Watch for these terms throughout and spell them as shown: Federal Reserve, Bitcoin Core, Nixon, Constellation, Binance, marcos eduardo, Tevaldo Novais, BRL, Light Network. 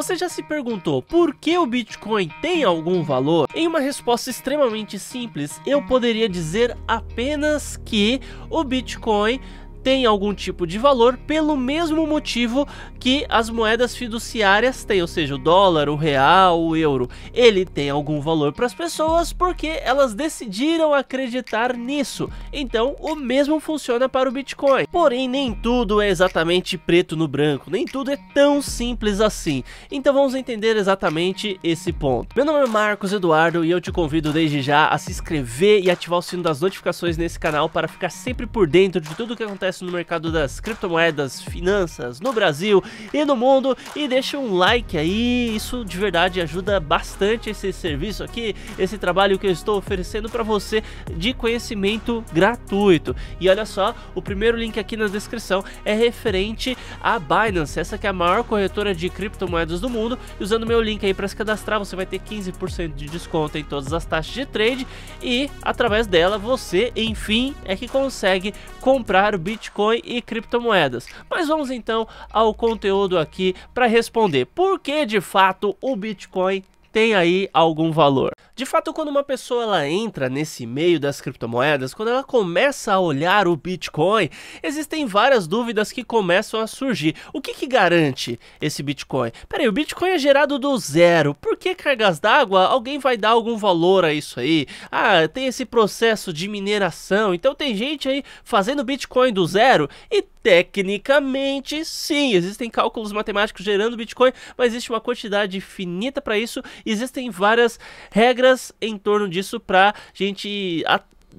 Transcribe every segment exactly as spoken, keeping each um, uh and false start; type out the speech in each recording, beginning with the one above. Você já se perguntou por que o Bitcoin tem algum valor? Em uma resposta extremamente simples, eu poderia dizer apenas que o Bitcoin tem algum tipo de valor pelo mesmo motivo que as moedas fiduciárias têm, ou seja, o dólar, o real, o euro. Ele tem algum valor para as pessoas porque elas decidiram acreditar nisso. Então, o mesmo funciona para o Bitcoin. Porém, nem tudo é exatamente preto no branco, nem tudo é tão simples assim. Então, vamos entender exatamente esse ponto. Meu nome é Marcos Eduardo e eu te convido desde já a se inscrever e ativar o sino das notificações nesse canal para ficar sempre por dentro de tudo que acontece no mercado das criptomoedas, finanças, no Brasil e no mundo, e deixa um like aí, isso de verdade ajuda bastante esse serviço aqui, esse trabalho que eu estou oferecendo para você de conhecimento gratuito. E olha só, o primeiro link aqui na descrição é referente à Binance, essa que é a maior corretora de criptomoedas do mundo, e usando meu link aí para se cadastrar, você vai ter quinze por cento de desconto em todas as taxas de trade, e através dela você, enfim, é que consegue comprar Bitcoin Bitcoin e criptomoedas. Mas vamos então ao conteúdo aqui para responder por que de fato o Bitcoin tem aí algum valor. De fato, quando uma pessoa ela entra nesse meio das criptomoedas, quando ela começa a olhar o Bitcoin, existem várias dúvidas que começam a surgir. O que que garante esse Bitcoin? Peraí, o Bitcoin é gerado do zero. Por que cargas d'água? Alguém vai dar algum valor a isso aí? Ah, tem esse processo de mineração, então tem gente aí fazendo Bitcoin do zero e tecnicamente, sim, existem cálculos matemáticos gerando Bitcoin, mas existe uma quantidade finita para isso. Existem várias regras em torno disso para gente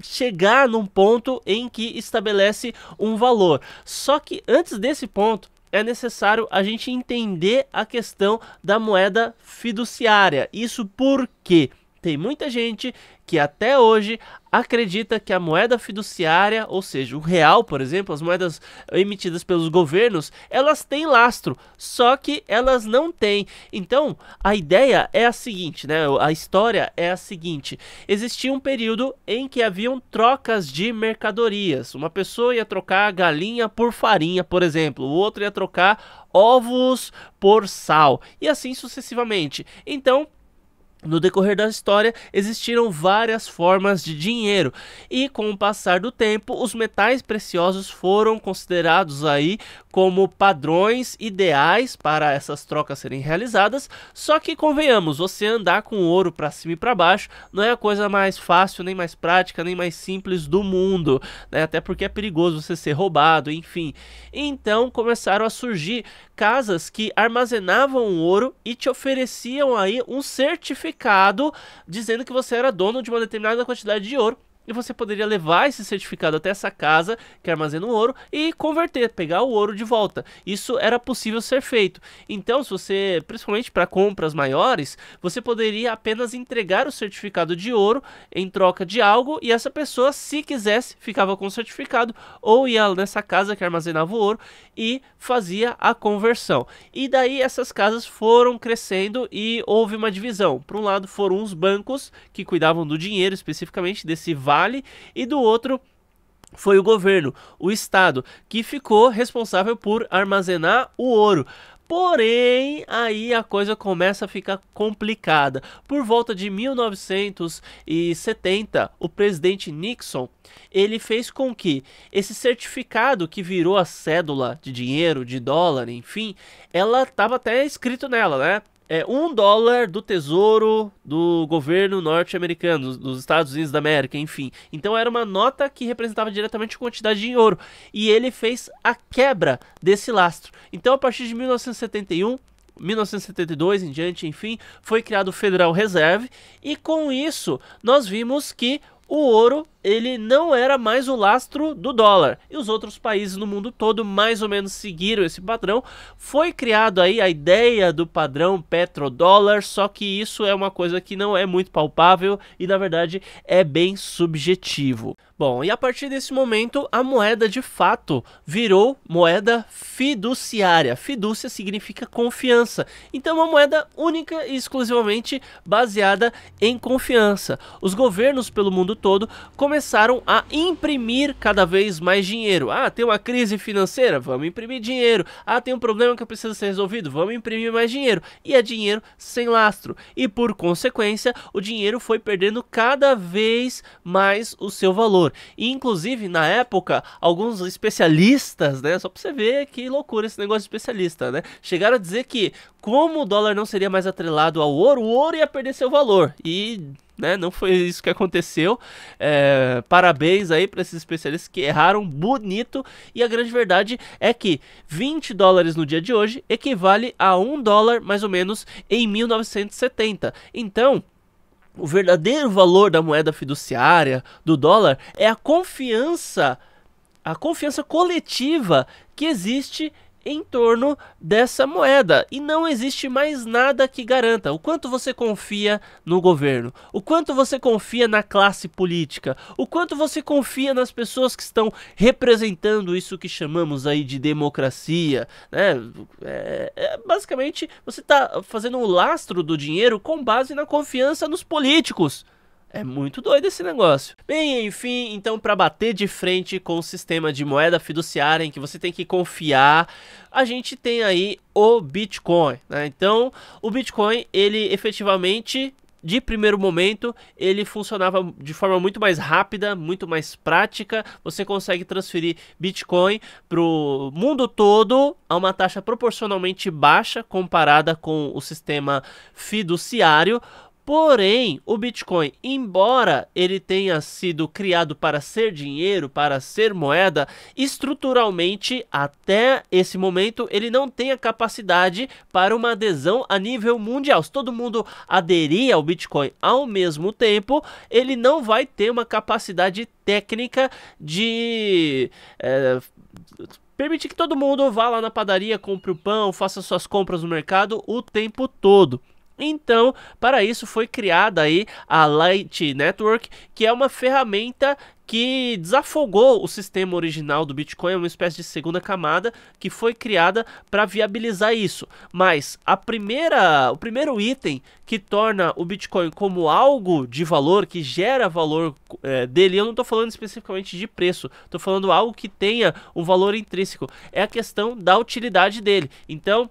chegar num ponto em que estabelece um valor. Só que antes desse ponto, é necessário a gente entender a questão da moeda fiduciária. Isso porque tem muita gente que até hoje acredita que a moeda fiduciária, ou seja, o real, por exemplo, as moedas emitidas pelos governos, elas têm lastro, só que elas não têm. Então, a ideia é a seguinte, né? A história é a seguinte: existia um período em que haviam trocas de mercadorias. Uma pessoa ia trocar galinha por farinha, por exemplo, o outro ia trocar ovos por sal, e assim sucessivamente. Então, no decorrer da história, existiram várias formas de dinheiro, e com o passar do tempo, os metais preciosos foram considerados aí como padrões ideais para essas trocas serem realizadas. Só que, convenhamos, você andar com ouro para cima e para baixo não é a coisa mais fácil, nem mais prática, nem mais simples do mundo, né? Até porque é perigoso você ser roubado, enfim. Então, começaram a surgir casas que armazenavam ouro e te ofereciam aí um certificado dizendo que você era dono de uma determinada quantidade de ouro, e você poderia levar esse certificado até essa casa que armazena o ouro e converter, pegar o ouro de volta. Isso era possível ser feito. Então, se você, principalmente para compras maiores, você poderia apenas entregar o certificado de ouro em troca de algo, e essa pessoa, se quisesse, ficava com o certificado ou ia nessa casa que armazenava o ouro e fazia a conversão. E daí essas casas foram crescendo e houve uma divisão. Por um lado foram os bancos que cuidavam do dinheiro, especificamente desse valor, Vale, e do outro foi o governo, o Estado, que ficou responsável por armazenar o ouro. Porém, aí a coisa começa a ficar complicada. Por volta de mil novecentos e setenta, o presidente Nixon, ele fez com que esse certificado que virou a cédula de dinheiro, de dólar, enfim, ela estava até escrito nela, né? É um dólar do tesouro do governo norte-americano, dos Estados Unidos da América, enfim. Então era uma nota que representava diretamente a quantidade de ouro. E ele fez a quebra desse lastro. Então, a partir de mil novecentos e setenta e um, mil novecentos e setenta e dois em diante, enfim, foi criado o Federal Reserve. E com isso, nós vimos que o ouro, ele não era mais o lastro do dólar, e os outros países no mundo todo mais ou menos seguiram esse padrão. Foi criado aí a ideia do padrão petrodólar, só que isso é uma coisa que não é muito palpável e, na verdade, é bem subjetivo. Bom, e a partir desse momento, a moeda de fato virou moeda fiduciária. Fidúcia significa confiança. Então, uma moeda única e exclusivamente baseada em confiança. Os governos pelo mundo todo começaram começaram a imprimir cada vez mais dinheiro. Ah, tem uma crise financeira? Vamos imprimir dinheiro. Ah, tem um problema que precisa ser resolvido? Vamos imprimir mais dinheiro. E é dinheiro sem lastro. E por consequência, o dinheiro foi perdendo cada vez mais o seu valor. E inclusive, na época, alguns especialistas, né, só pra você ver que loucura esse negócio de especialista, né, chegaram a dizer que como o dólar não seria mais atrelado ao ouro, o ouro ia perder seu valor. E, né, não foi isso que aconteceu. É, parabéns aí para esses especialistas que erraram bonito. E a grande verdade é que vinte dólares no dia de hoje equivale a um dólar mais ou menos em mil novecentos e setenta. Então, o verdadeiro valor da moeda fiduciária, do dólar, é a confiança, a confiança coletiva que existe em torno dessa moeda, e não existe mais nada que garanta o quanto você confia no governo, o quanto você confia na classe política, o quanto você confia nas pessoas que estão representando isso que chamamos aí de democracia, né? É, é, basicamente você está fazendo um lastro do dinheiro com base na confiança nos políticos. É muito doido esse negócio. Bem, enfim, então para bater de frente com o sistema de moeda fiduciária em que você tem que confiar, a gente tem aí o Bitcoin, né? Então, o Bitcoin, ele efetivamente, de primeiro momento, ele funcionava de forma muito mais rápida, muito mais prática. Você consegue transferir Bitcoin para o mundo todo a uma taxa proporcionalmente baixa comparada com o sistema fiduciário. Porém, o Bitcoin, embora ele tenha sido criado para ser dinheiro, para ser moeda, estruturalmente, até esse momento, ele não tem a capacidade para uma adesão a nível mundial. Se todo mundo aderir ao Bitcoin ao mesmo tempo, ele não vai ter uma capacidade técnica de... É, permitir que todo mundo vá lá na padaria, compre o pão, faça suas compras no mercado o tempo todo. Então, para isso foi criada aí a Light Network, que é uma ferramenta que desafogou o sistema original do Bitcoin, uma espécie de segunda camada que foi criada para viabilizar isso. Mas a primeira, o primeiro item que torna o Bitcoin como algo de valor, que gera valor é, dele, eu não estou falando especificamente de preço, estou falando algo que tenha um valor intrínseco, é a questão da utilidade dele. Então,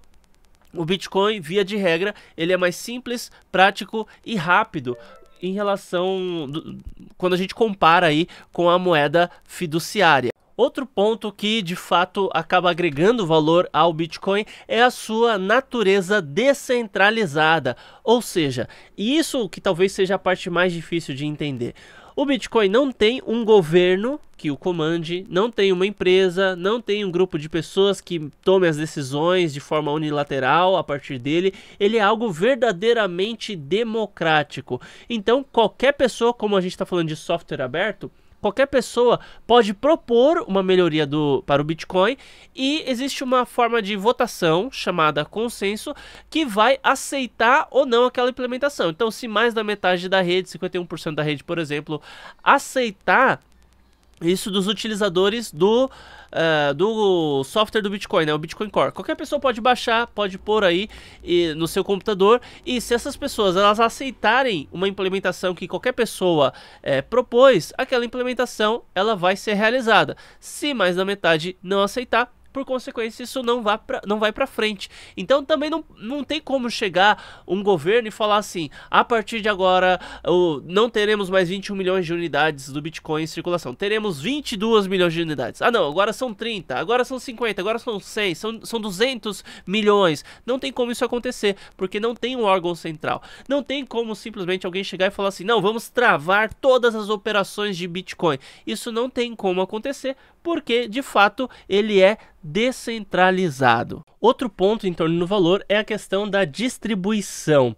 o Bitcoin, via de regra, ele é mais simples, prático e rápido em relação do, quando a gente compara aí com a moeda fiduciária. Outro ponto que de fato acaba agregando valor ao Bitcoin é a sua natureza descentralizada, ou seja, e isso que talvez seja a parte mais difícil de entender. O Bitcoin não tem um governo que o comande, não tem uma empresa, não tem um grupo de pessoas que tome as decisões de forma unilateral a partir dele. Ele é algo verdadeiramente democrático. Então, qualquer pessoa, como a gente está falando de software aberto, qualquer pessoa pode propor uma melhoria do, para o Bitcoin, e existe uma forma de votação chamada consenso que vai aceitar ou não aquela implementação. Então, se mais da metade da rede, cinquenta e um por cento da rede, por exemplo, aceitar isso dos utilizadores do, uh, do software do Bitcoin, né, o Bitcoin Core, qualquer pessoa pode baixar, pode pôr aí e, no seu computador, e se essas pessoas elas aceitarem uma implementação que qualquer pessoa é, propôs, aquela implementação ela vai ser realizada. Se mais da metade não aceitar, por consequência, isso não vai pra, não vai pra frente. Então também não, não tem como chegar um governo e falar assim: a partir de agora o, não teremos mais vinte e um milhões de unidades do Bitcoin em circulação, teremos vinte e dois milhões de unidades. Ah não, agora são trinta, agora são cinquenta, agora são cem, são, são duzentos milhões. Não tem como isso acontecer, porque não tem um órgão central. Não tem como simplesmente alguém chegar e falar assim: não, vamos travar todas as operações de Bitcoin. Isso não tem como acontecer, porque de fato ele é descentralizado. Outro ponto em torno do valor é a questão da distribuição.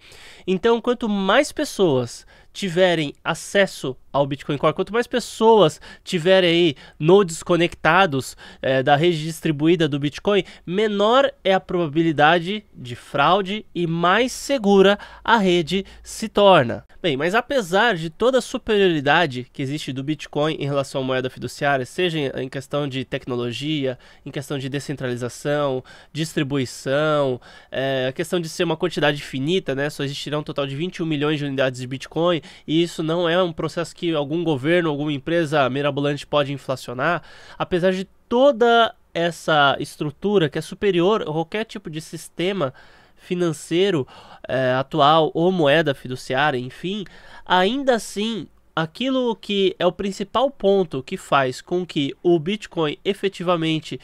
Então, quanto mais pessoas tiverem acesso ao Bitcoin Core, quanto mais pessoas tiverem aí nodes conectados é, da rede distribuída do Bitcoin, menor é a probabilidade de fraude e mais segura a rede se torna. Bem, mas apesar de toda a superioridade que existe do Bitcoin em relação à moeda fiduciária, seja em questão de tecnologia, em questão de descentralização, distribuição, é, a questão de ser uma quantidade finita, né? Só existirá um total de vinte e um milhões de unidades de Bitcoin, e isso não é um processo que que algum governo, alguma empresa mirabolante pode inflacionar, apesar de toda essa estrutura que é superior a qualquer tipo de sistema financeiro é, atual ou moeda fiduciária, enfim, ainda assim, aquilo que é o principal ponto que faz com que o Bitcoin efetivamente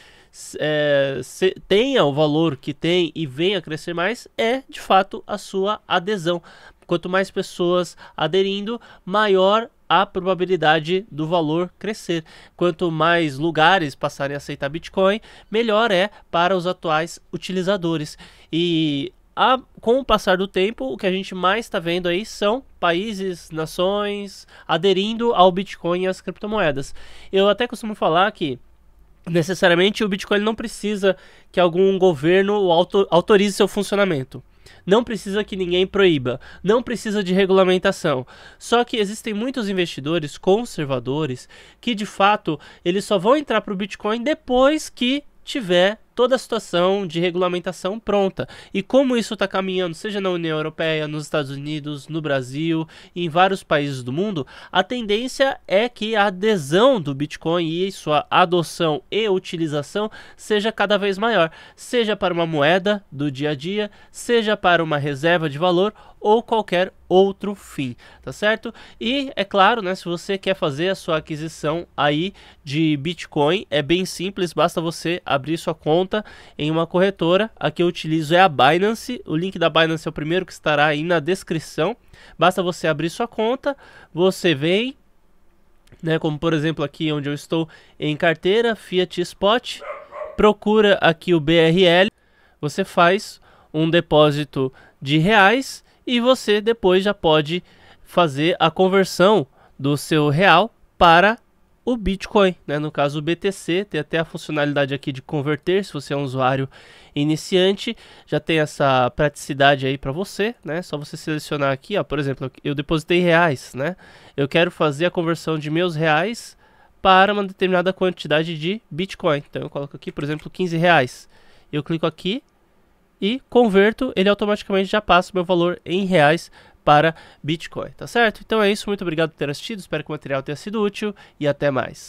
é, se, tenha o valor que tem e venha a crescer mais é, de fato, a sua adesão. Quanto mais pessoas aderindo, maior a probabilidade do valor crescer. Quanto mais lugares passarem a aceitar Bitcoin, melhor é para os atuais utilizadores. E A, com o passar do tempo, o que a gente mais está vendo aí são países, nações aderindo ao Bitcoin e às criptomoedas. Eu até costumo falar que necessariamente o Bitcoin não precisa que algum governo auto, autorize seu funcionamento. Não precisa que ninguém proíba, não precisa de regulamentação. Só que existem muitos investidores conservadores que, de fato, eles só vão entrar para o Bitcoin depois que tiver toda a situação de regulamentação pronta. E como isso está caminhando, seja na União Europeia, nos Estados Unidos, no Brasil e em vários países do mundo, a tendência é que a adesão do Bitcoin e sua adoção e utilização seja cada vez maior, seja para uma moeda do dia a dia, seja para uma reserva de valor ou qualquer outro fim, tá certo? E é claro, né, se você quer fazer a sua aquisição aí de Bitcoin, é bem simples, basta você abrir sua conta em uma corretora. A que eu utilizo é a Binance, o link da Binance é o primeiro que estará aí na descrição. Basta você abrir sua conta, você vem, né, como por exemplo aqui onde eu estou em carteira, Fiat Spot, procura aqui o B R L, você faz um depósito de reais e você depois já pode fazer a conversão do seu real para o Bitcoin, né? No caso o B T C, tem até a funcionalidade aqui de converter, se você é um usuário iniciante, já tem essa praticidade aí para você, né? Só você selecionar aqui, ó, por exemplo, eu depositei reais, né? Eu quero fazer a conversão de meus reais para uma determinada quantidade de Bitcoin, então eu coloco aqui, por exemplo, quinze reais, eu clico aqui e converto, ele automaticamente já passa o meu valor em reais para Bitcoin, tá certo? Então é isso, muito obrigado por ter assistido, espero que o material tenha sido útil e até mais.